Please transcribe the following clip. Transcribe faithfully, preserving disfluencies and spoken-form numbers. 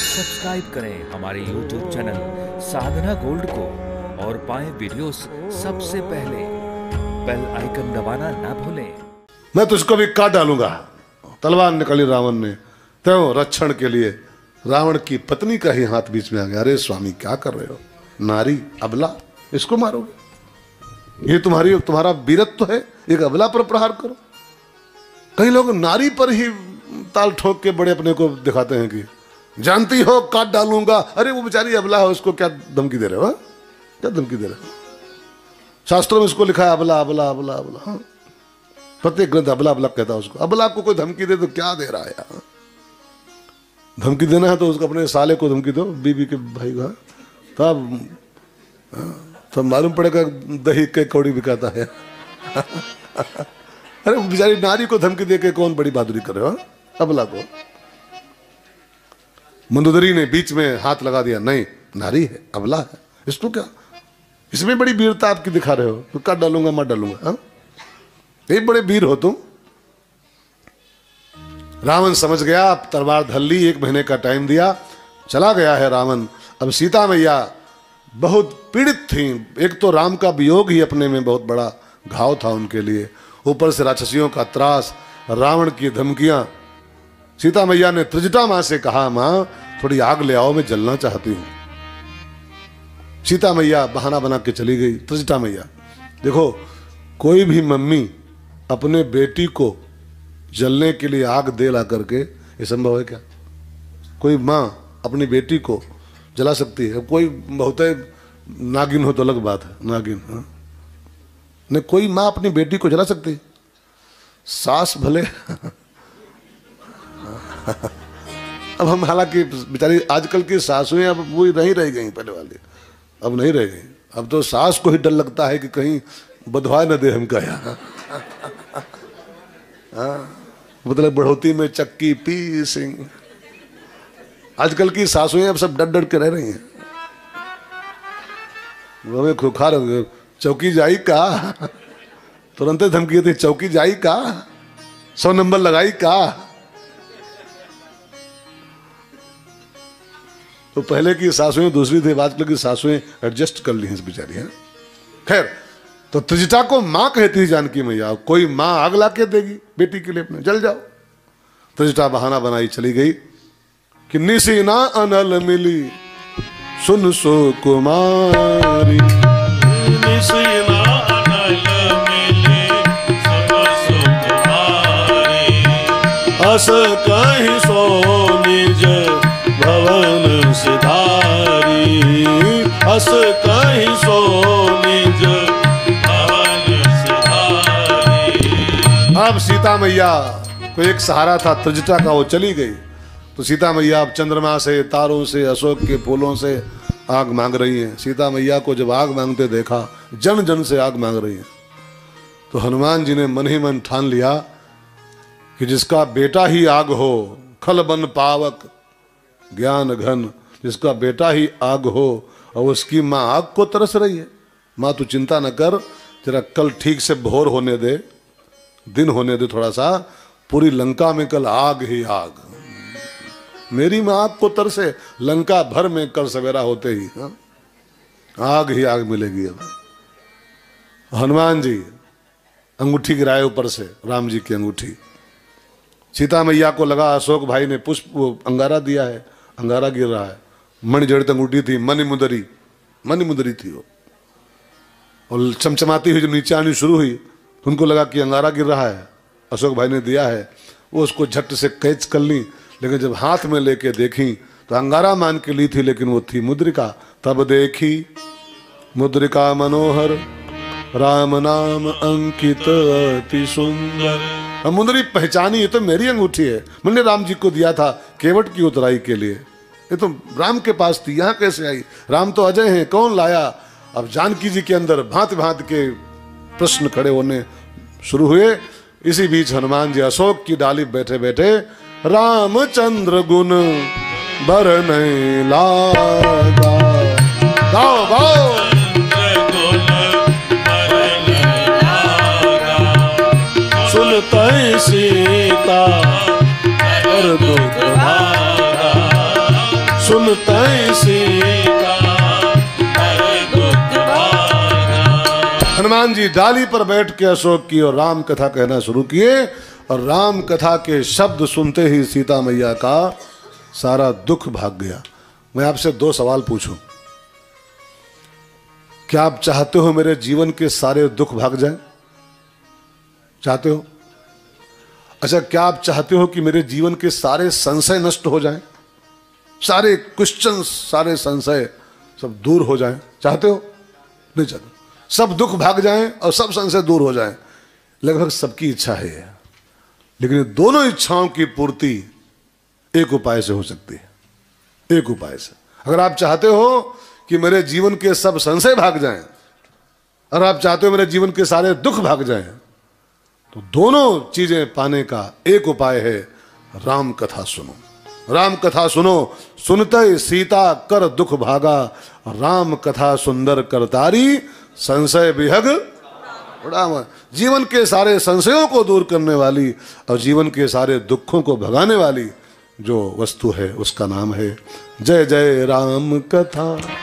Subscribe करें हमारे YouTube channel साधना gold को और पाएं वीडियोस सबसे पहले। बेल आइकन दबाना ना भूलें। मैं तुझको भी काट डालूंगा। तलवार निकाली रावण ने, तो रक्षण के लिए रावण की पत्नी का ही हाथ बीच में आ गया। अरे स्वामी, क्या कर रहे हो? नारी अबला, इसको मारोगे? ये तुम्हारी तुम्हारा वीरत्व है, एक अबला पर प्रहार करो। कई लोग नारी पर ही ताल ठोक के बड़े अपने को दिखाते हैं कि जानती हो काट डालूंगा। अरे वो बेचारी अबला है, उसको क्या धमकी दे रहे हो? क्या धमकी दे रहे हो? शास्त्रों में इसको लिखा है अबला अबला अबला अबला। प्रत्येक ग्रंथ अबला अबला कहता है उसको। अबला को कोई धमकी दे तो क्या दे रहा है यार? धमकी देना है तो उसको अपने साले को धमकी दो, बीबी के भाई को, तब तब मालूम पड़ेगा दही के कौड़ी बिकाता है। अरे बेचारी नारी को धमकी दे के कौन बड़ी बहादुरी कर रहे हो? अबला को। मंदोदरी ने बीच में हाथ लगा दिया। नहीं, नारी है, अबला है, इसको क्या, इसमें बड़ी वीरता आपकी दिखा रहे हो? तो काट डालूंगा, मार डालूंगा। ये बड़े वीर हो तुम। रावण समझ गया, अब तलवार धर ली, एक महीने का टाइम दिया, चला गया है रावण। अब सीता मैया बहुत पीड़ित थी। एक तो राम का वियोग ही अपने में बहुत बड़ा घाव था उनके लिए, ऊपर से राक्षसियों का त्रास, रावण की धमकियां। सीता मैया ने त्रिजटा माँ से कहा, माँ थोड़ी आग ले आओ, मैं जलना चाहती हूँ। सीता मैया बहाना बना के चली गई। त्रिजटा मैया, देखो कोई भी मम्मी अपने बेटी को जलने के लिए आग दे ला करके, ये संभव है क्या? कोई माँ अपनी बेटी को जला सकती है? कोई बहुत नागिन हो तो अलग बात है, नागिन हाँ नहीं, कोई माँ अपनी बेटी को जला सकती? सास भले। अब हम हालांकि बेचारी आजकल की सासुएं अब वो नहीं रह गई, पहले वाली अब नहीं रह गई। अब तो सास को ही डर लगता है कि कहीं बधवा न दे हमका यहाँ। मतलब बढ़ोती में चक्की पी सिंह। आजकल की सासुएं अब सब डर डर के रह रही हैं। वो हमें खुखार चौकी जाई का तुरंत धमकी थी, चौकी जाई का, सौ नंबर लगाई का। तो पहले की सासुएं दूसरी थी, आजकल की सासुएं एडजस्ट कर ली हैं बेचारी है। खैर, तो त्रिजटा को माँ कहती है जानकी मैया, कोई माँ आग ला के देगी बेटी के लिए अपने, जल जाओ। त्रिजटा बहाना बनाई चली गई कि निसी ना अनल मिली सुन सो कुमारी। अस कहि सो निज भवन सिधारी, अस कहि सो निज भवन सिधारी। अब सीता मैया को एक सहारा था त्रिजटा का, वो चली गई। तो सीता मैया अब चंद्रमा से, तारों से, अशोक के फूलों से आग मांग रही हैं। सीता मैया को जब आग मांगते देखा, जन जन से आग मांग रही हैं, तो हनुमान जी ने मन ही मन ठान लिया कि जिसका बेटा ही आग हो, खल बन पावक ज्ञान घन, जिसका बेटा ही आग हो और उसकी माँ आग को तरस रही है। माँ तू चिंता न कर, जरा कल ठीक से भोर होने दे, दिन होने दे थोड़ा सा, पूरी लंका में कल आग ही आग। मेरी माँ आग को तरसे, लंका भर में कल सवेरा होते ही हा? आग ही आग मिलेगी। अब हनुमान जी अंगूठी गिराए ऊपर से, राम जी की अंगूठी। सीता मैया को लगा अशोक भाई ने पुष्प अंगारा दिया है, अंगारा गिर रहा है। मणि जड़ित अंगूठी थी, मणि मुदरी, मणि मुदरी थी वो, और चमचमाती हुई जब नीचे आनी शुरू हुई तो उनको लगा कि अंगारा गिर रहा है, अशोक भाई ने दिया है। वो उसको झट से कैच कर ली, लेकिन जब हाथ में लेके देखी तो अंगारा मान के ली थी, लेकिन वो थी मुद्रिका। तब देखी मुद्रिका मनोहर, राम नाम अंकित अति सुंदर। मुद्री पहचानी, ये तो मेरी अंगूठी है, मैंने राम जी को दिया था केवट की उतराई के लिए, ये तो राम के पास थी, यहाँ कैसे आई? राम तो अजय हैं, कौन लाया? अब जानकी जी के अंदर भांति भांति के प्रश्न खड़े होने शुरू हुए। इसी बीच हनुमान जी अशोक की डाली बैठे बैठे रामचंद्र गुण बर नहीं लागा। गाओ गाओ। सुनते सीता पर दुख भागा, सुनता सीता हर दुख भागा। हनुमान जी डाली पर बैठ के अशोक की और राम कथा कहना शुरू किए और राम कथा के शब्द सुनते ही सीता मैया का सारा दुख भाग गया। मैं आपसे दो सवाल पूछूं, क्या आप चाहते हो मेरे जीवन के सारे दुख भाग जाएं? चाहते हो? अच्छा, क्या आप चाहते हो कि मेरे जीवन के सारे संशय नष्ट हो जाएं? सारे क्वेश्चन, सारे संशय सब दूर हो जाएं? चाहते हो? नहीं चाहते। सब दुख भाग जाएं और सब संशय दूर हो जाएं, लगभग सबकी इच्छा है। लेकिन दोनों इच्छाओं की पूर्ति एक उपाय से हो सकती है, एक उपाय से। अगर आप चाहते हो कि मेरे जीवन के सब संशय भाग जाएं और आप चाहते हो मेरे जीवन के सारे दुख भाग जाएं, तो दोनों चीजें पाने का एक उपाय है, राम कथा सुनो। राम कथा सुनो, सुनते सीता कर दुख भागा, राम कथा सुंदर करतारी संशय विहग। जीवन के सारे संशयों को दूर करने वाली और जीवन के सारे दुखों को भगाने वाली जो वस्तु है उसका नाम है जय जय राम कथा।